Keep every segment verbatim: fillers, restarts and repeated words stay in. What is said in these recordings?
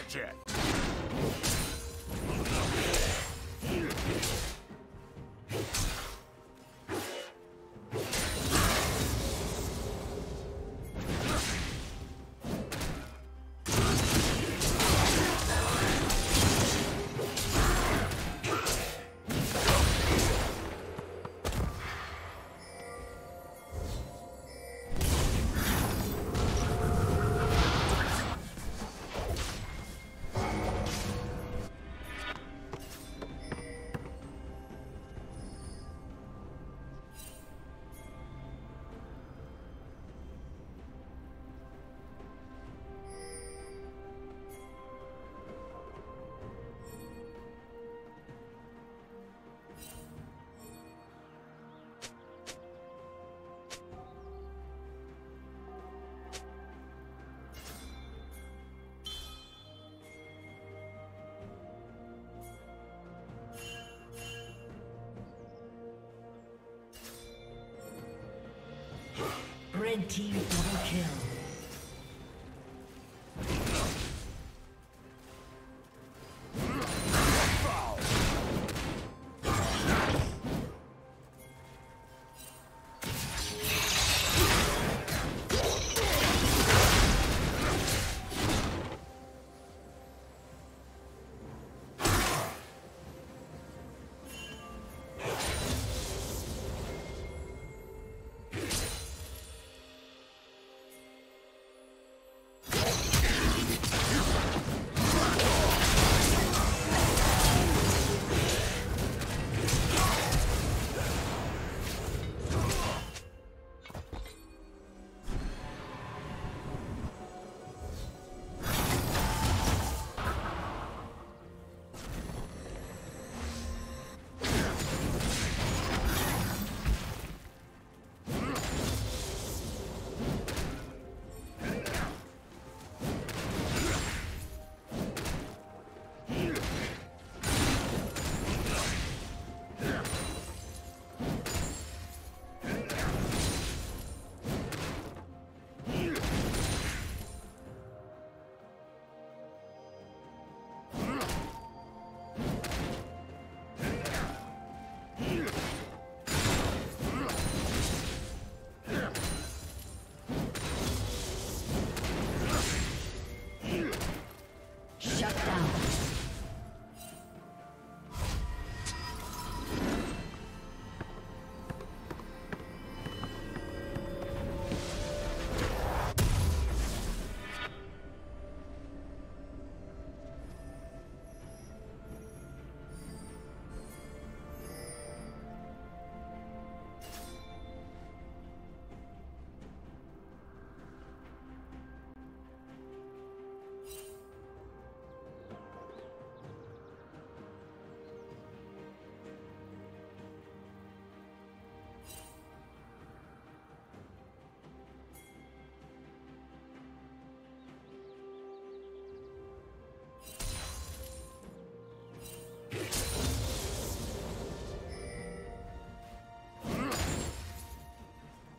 project. Red team double kill.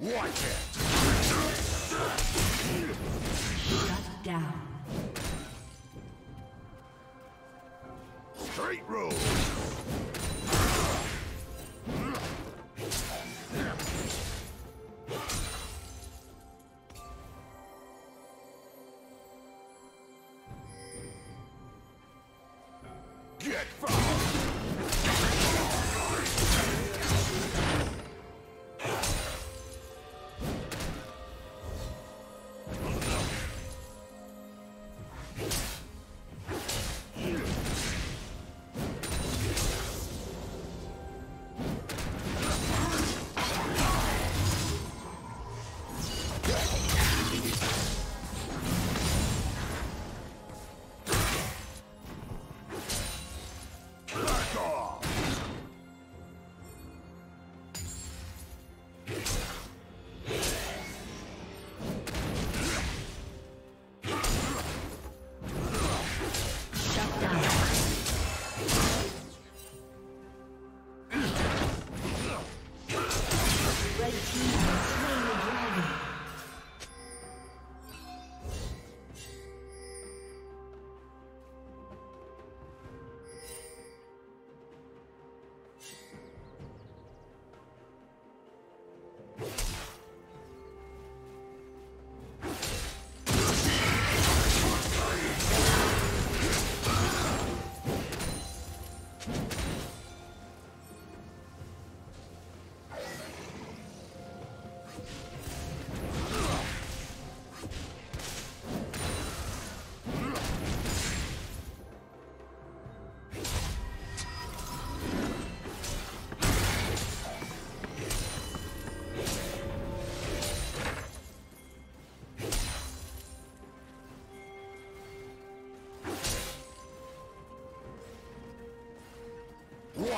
Watch it! Shut down. Straight road. Get fucked!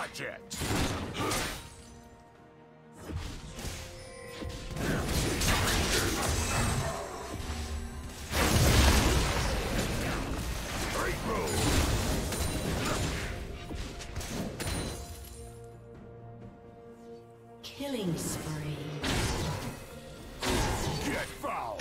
project. Killing spree. Get foul.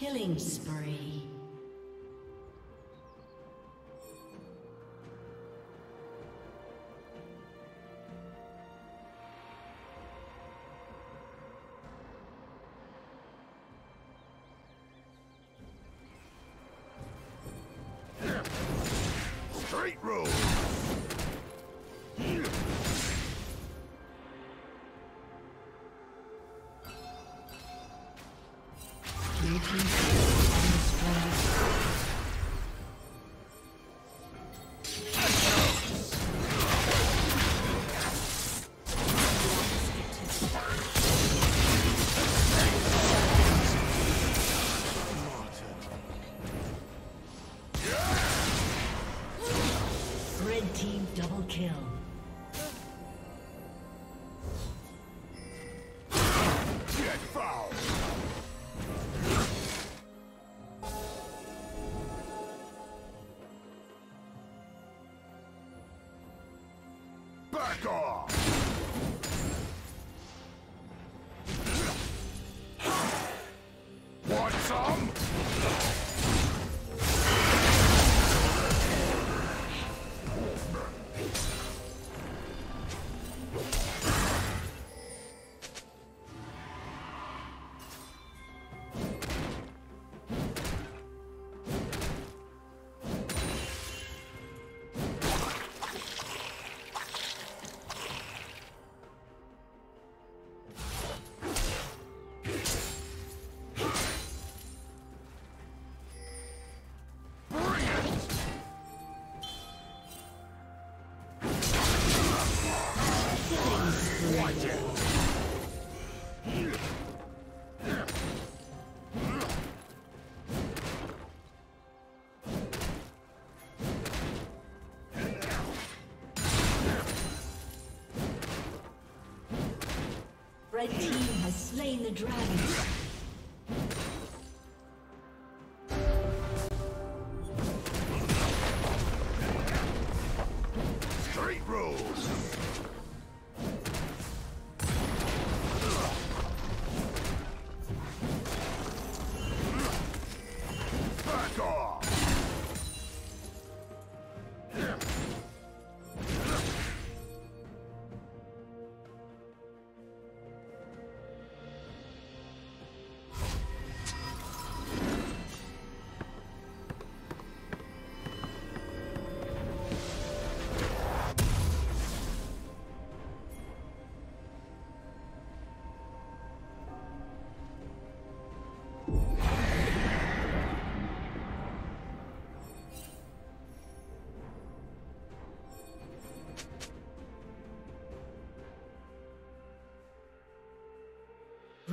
Killing spree. Straight road. Back off! Want some? Red team has slain the dragon. Straight.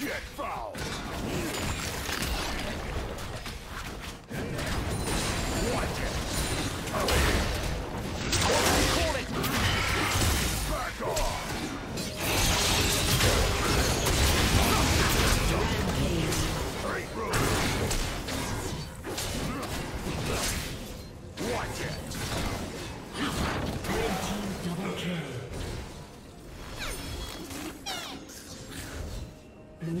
Get foul! Blue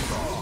Foul!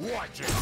Watch it!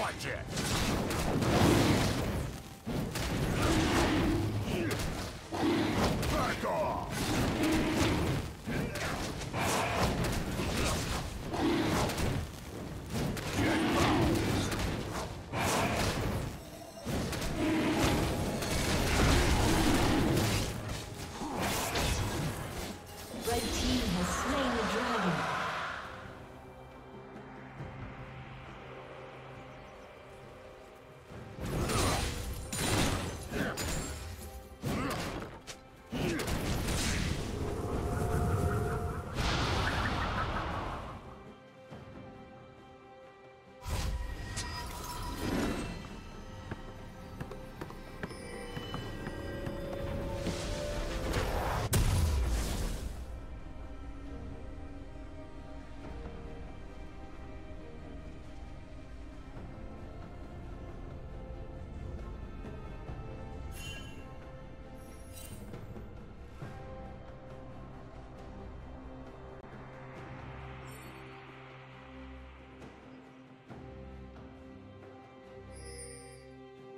Watch it! Back off!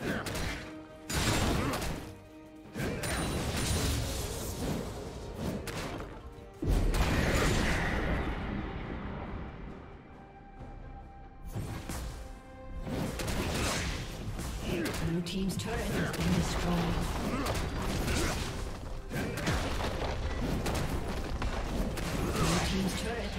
Blue team's turret has been destroyed. Blue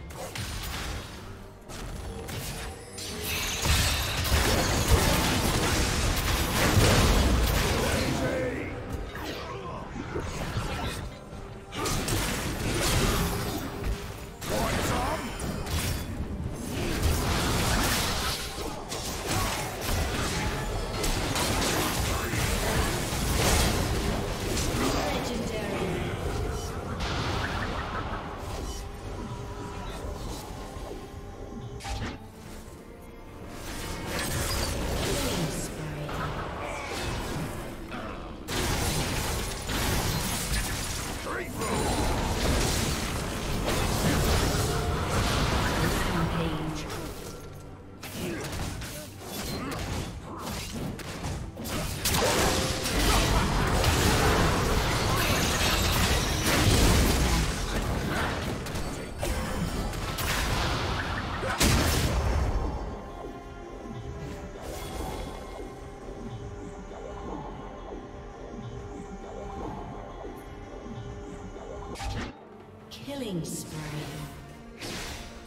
Killing spree.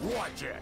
Watch it!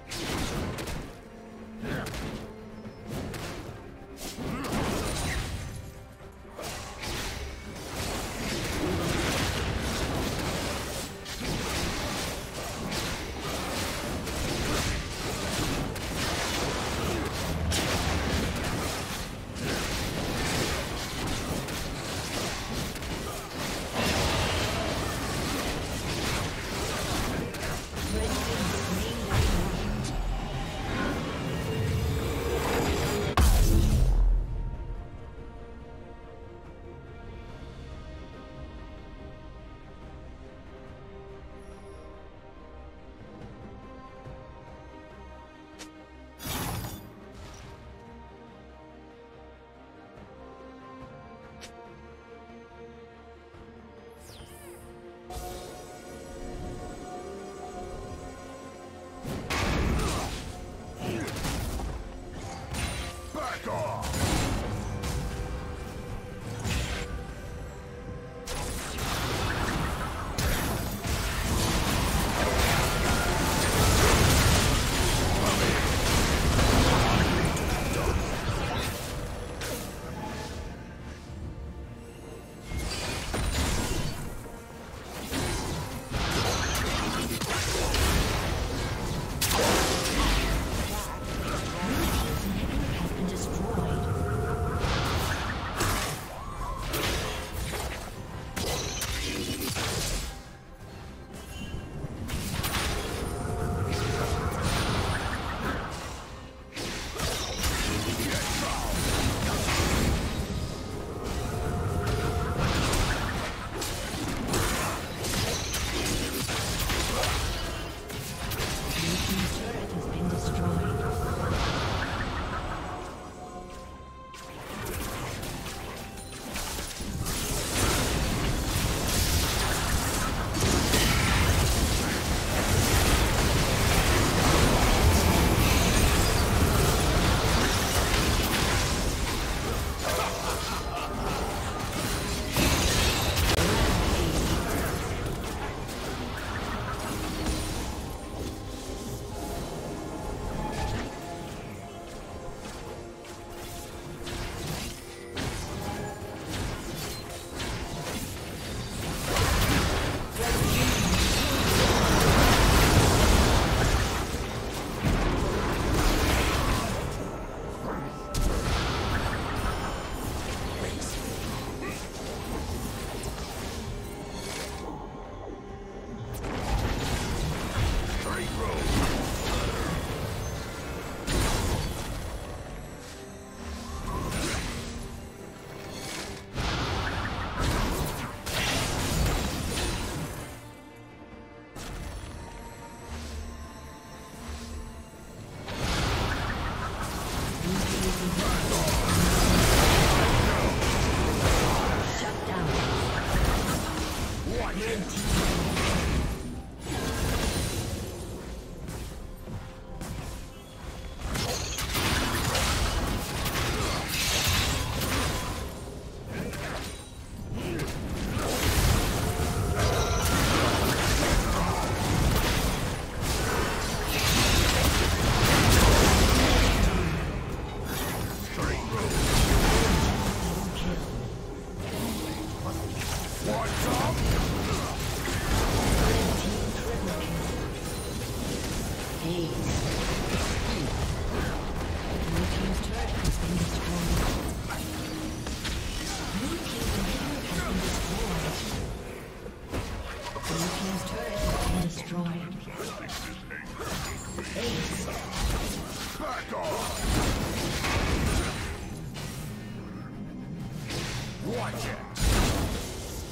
Watch it!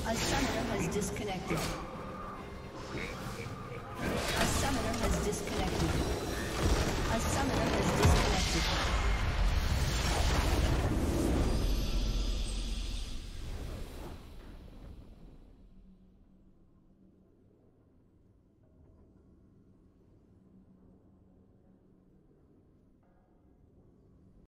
A summoner has disconnected.